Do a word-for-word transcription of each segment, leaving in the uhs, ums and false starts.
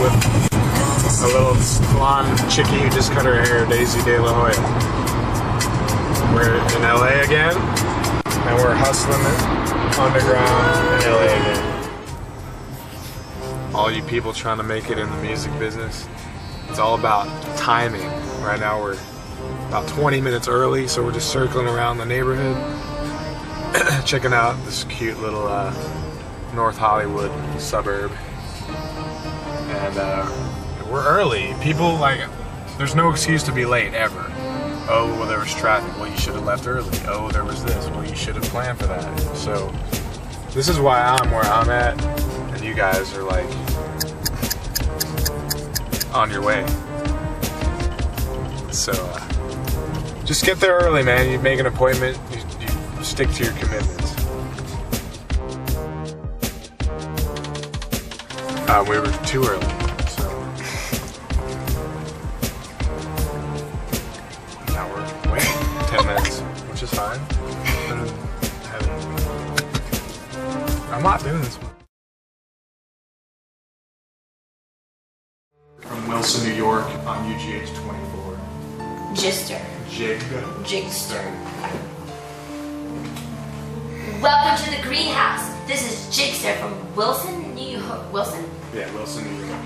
with a little blonde chickie who just cut her hair, Daisy De La Hoya. We're in L A again, and we're hustling it underground in L A again. All you people trying to make it in the music business, it's all about timing. Right now we're about twenty minutes early, so we're just circling around the neighborhood, checking out this cute little uh, North Hollywood suburb. And uh, we're early. People, like, there's no excuse to be late ever. Oh, well, there was traffic. Well, you should have left early. Oh, there was this. Well, you should have planned for that. So this is why I'm where I'm at, and you guys are like on your way. So uh, just get there early, man. You make an appointment. You, you stick to your commitments. Uh, we were too early, so now we're waiting ten minutes, which is fine. I'm not doing this one. From Wilson, New York, on U G H twenty-four. Jigster. Jig. Jigster. Welcome to the greenhouse. This is Jigster from Wilson, New York. Wilson? Yeah, Wilson, New York.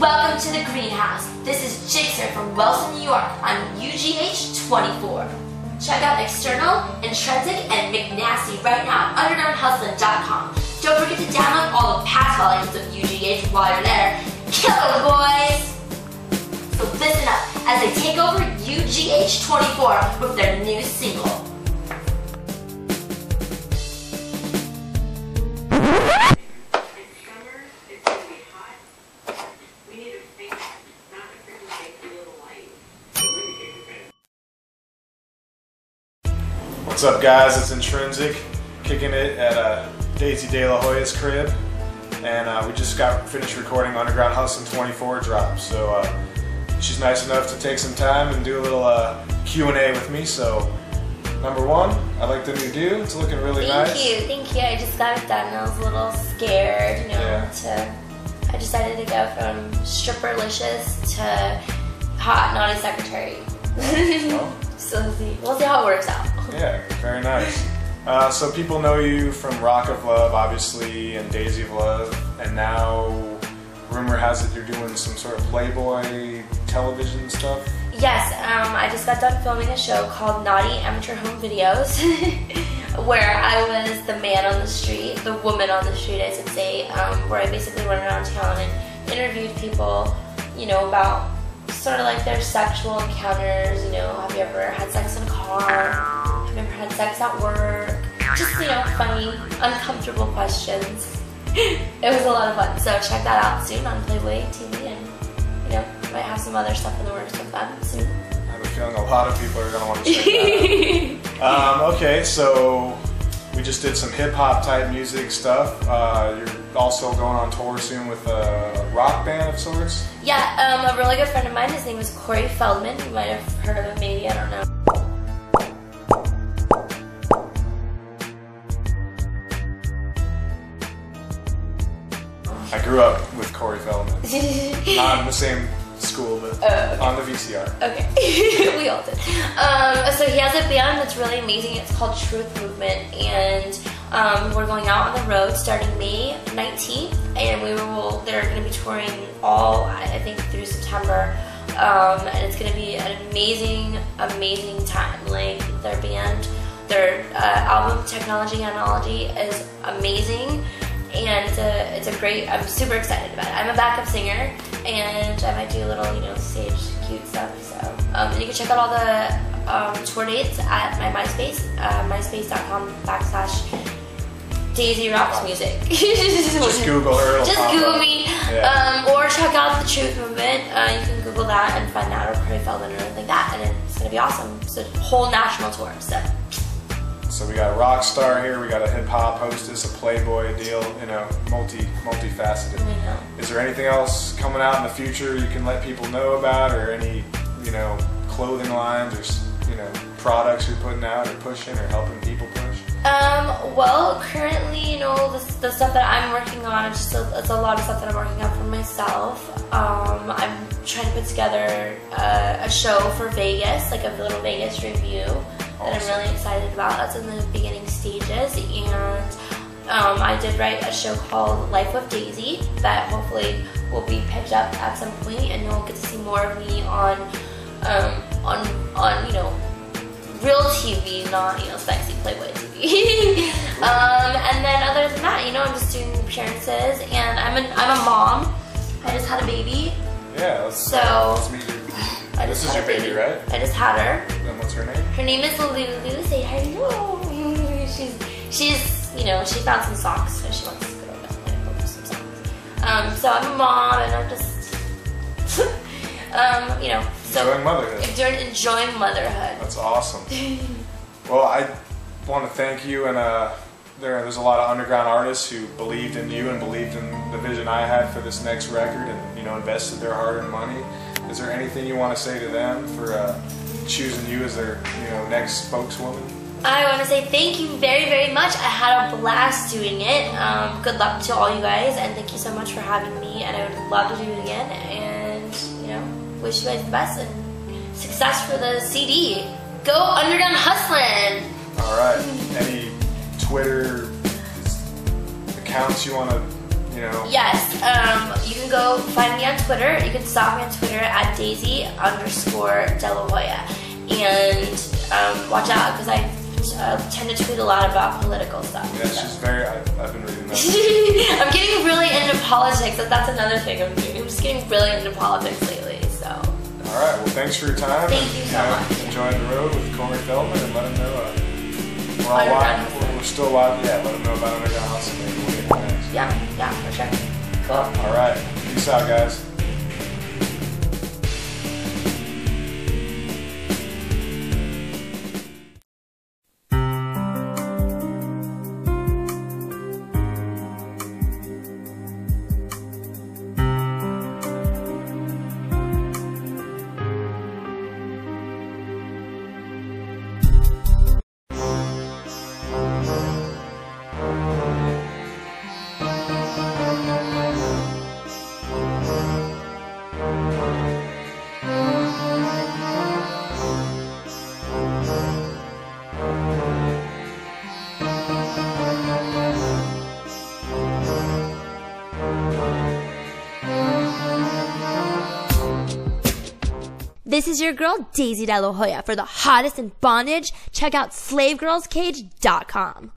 Welcome to the greenhouse. This is Jigster from Wilson, New York on U G H twenty-four. Check out External, Intrinsic, and McNasty right now at Underground Hustlin dot com. Don't forget to download all the past volumes of U G H while you're there. Kill them, boys! So listen up as they take over U G H twenty-four with their new single. What's up, guys? It's Intrinsic, kicking it at uh, Daisy De La Hoya's crib, and uh, we just got finished recording Underground Hustlin' twenty-four drop. So uh, she's nice enough to take some time and do a little uh, Q and A with me. So number one, I like the new do. It's looking really thank nice. Thank you, thank you. I just got it done. I was a little scared, you know. Yeah. To I decided to go from stripperlicious to hot naughty secretary. Well, so we'll see. We'll see how it works out. Yeah, very nice. Uh, so people know you from Rock of Love, obviously, and Daisy of Love, and now rumor has it you're doing some sort of Playboy television stuff? Yes, um, I just got done filming a show called Naughty Amateur Home Videos, where I was the man on the street, the woman on the street, I should say, um, where I basically went around town and interviewed people, you know, about sort of like their sexual encounters, you know, have you ever had sex in a car? I've never had sex at work. Just, you know, funny, uncomfortable questions. It was a lot of fun. So check that out soon on Playboy T V, and, you know, we might have some other stuff in the works with them soon. I have a feeling a lot of people are going to want to check that out. Um, okay, so we just did some hip-hop type music stuff. Uh, you're also going on tour soon with a rock band of sorts? Yeah, um, a really good friend of mine, his name is Corey Feldman. You might have heard of him maybe, I don't know. I grew up with Corey Feldman. Not in the same school, but uh, okay. On the V C R. Okay, we all did. Um, so he has a band that's really amazing. It's called Truth Movement, and um, we're going out on the road starting May nineteenth, and we will. They're going to be touring all, I think, through September, um, and it's going to be an amazing, amazing time. Like their band, their uh, album Technology Analogy is amazing. And it's a, it's a great, I'm super excited about it. I'm a backup singer, and I might do a little, you know, stage cute stuff, so. Um, and you can check out all the um, tour dates at my MySpace, uh, MySpace.com backslash Daisy Rocks Music. Just Google her. Just Google me, yeah. um, or check out the Truth Movement. Uh, you can Google that and find out, or Corey Feldman or anything like that, and it's gonna be awesome. It's a whole national tour, so. So we got a rock star here, we got a hip-hop hostess, a Playboy deal, you know, multi, multi-faceted. Mm-hmm. Is there anything else coming out in the future you can let people know about, or any, you know, clothing lines or, you know, products you're putting out or pushing or helping people push? Um, well, currently, you know, the, the stuff that I'm working on, it's, just a, it's a lot of stuff that I'm working on for myself. Um, I'm trying to put together uh, a show for Vegas, like a little Vegas review that awesome. I'm really excited about. That's in the beginning stages, and um, I did write a show called Life with Daisy that hopefully will be picked up at some point, and you'll get to see more of me on, um, on, on, you know, real T V, not, you know, sexy Playboy T V. um, and then other than that, you know, I'm just doing appearances, and I'm a, I'm a mom. I just had a baby. Yeah, let's, so, uh, let's meet you. This is your baby, baby, right? I just had her. And what's her name? Her name is Lulu. Say hello. she's, she's, you know, she found some socks, so she wants to go over and look for some socks. Um, so I'm a mom, and I'm just, um, you know. So enjoying motherhood. If you're enjoying motherhood. That's awesome. Well, I want to thank you, and uh, there, there's a lot of underground artists who believed in you and believed in the vision I had for this next record, and you know, invested their hard-earned money. Is there anything you want to say to them for uh, choosing you as their, you know, next spokeswoman? I want to say thank you very, very much. I had a blast doing it. Um, good luck to all you guys, and thank you so much for having me. And I would love to do it again. And you know. Wish you guys the best and success for the C D. Go Underground Hustlin'! Alright, any Twitter accounts you want to, you know? Yes, um, you can go find me on Twitter. You can stalk me on Twitter at Daisy underscore De La Hoya. And um, watch out, because I uh, tend to tweet a lot about political stuff. Yeah, so. She's very, I, I've been reading that. I'm getting really into politics, but that's another thing I'm doing. I'm just getting really into politics lately. All right, well, thanks for your time. Thank and, you so yeah, much. Enjoy the road with Corey Feldman, and let him know uh, we're all live. We're, we're still live. Yeah, let him know about Underground Hustlin'. Maybe we'll get the next. Yeah, yeah, for sure. Cool. All right, peace out, guys. This is your girl, Daisy De La Hoya. For the hottest in bondage, check out slave girls cage dot com.